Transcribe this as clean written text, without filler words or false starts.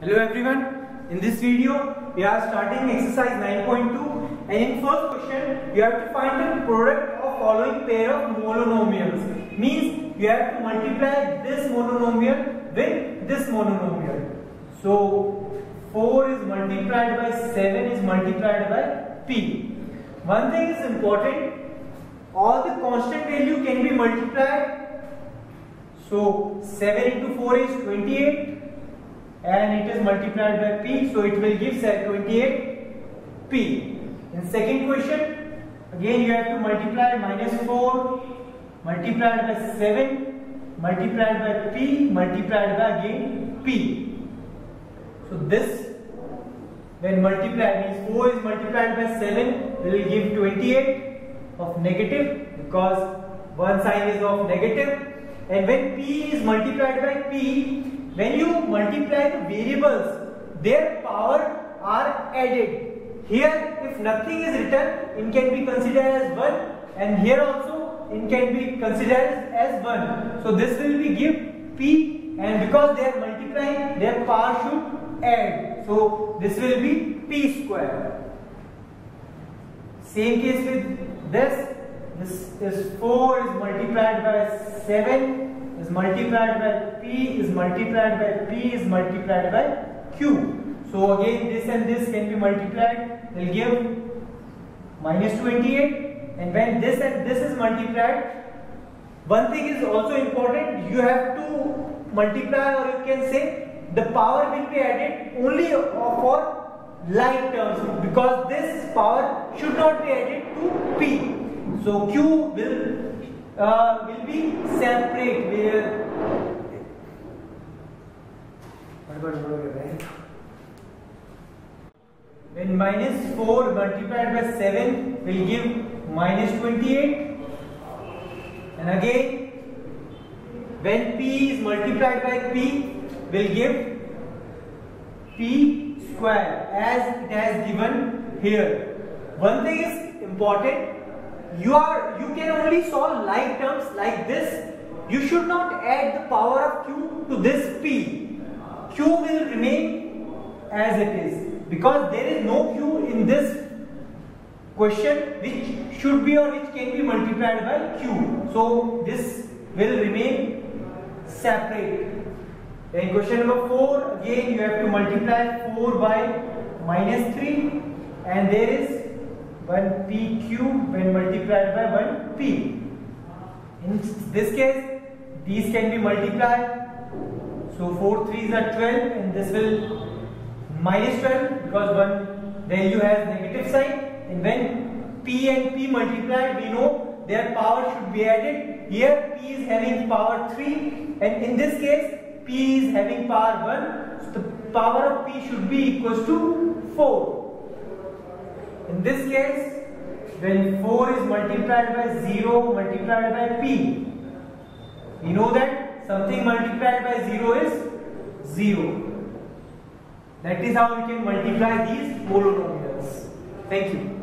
Hello everyone, in this video we are starting exercise 9.2 and in first question you have to find the product of following pair of monomials. Means you have to multiply this monomial with this monomial. So 4 is multiplied by 7 is multiplied by p. One thing is important, all the constant value can be multiplied. So 7 into 4 is 28. And it is multiplied by p, so it will give 28p. In second question, again you have to multiply -4 multiplied by 7 multiplied by p multiplied by again p. So this when multiplied means 4 is multiplied by 7 will give 28 of negative, because one sign is of negative, and when p is multiplied by p, when you multiply the variables, their power are added. Here, if nothing is written, it can be considered as 1, and here also it can be considered as 1. So this will be give p, and because they are multiplying, their power should add. So this will be p square. Same case with this. This is 4 is multiplied by 7. Is multiplied by p is multiplied by p is multiplied by q. So again this and this can be multiplied, will give -28, and when this and this is multiplied, one thing is also important, you have to multiply, or you can say the power will be added only for like terms, because this power should not be added to p. So q will be separate. When -4 multiplied by 7 will give -28, and again when p is multiplied by p will give p square as it has given here. One thing is important, you can only solve like terms like this. You should not add the power of q to this p. Q will remain as it is, because there is no q in this question which should be or which can be multiplied by q. So this will remain separate. Then question number 4, again you have to multiply 4 by -3, and there is 1p cube when multiplied by 1p. In this case, these can be multiplied. So 4 3s are 12, and this will -12, because one value has negative sign. And when p and p multiplied, we know their power should be added. Here p is having power 3, and in this case p is having power 1. So the power of p should be equals to 4. In this case, when 4 is multiplied by 0 multiplied by p, we know that something multiplied by 0 is 0. That is how we can multiply these monomials. Thank you.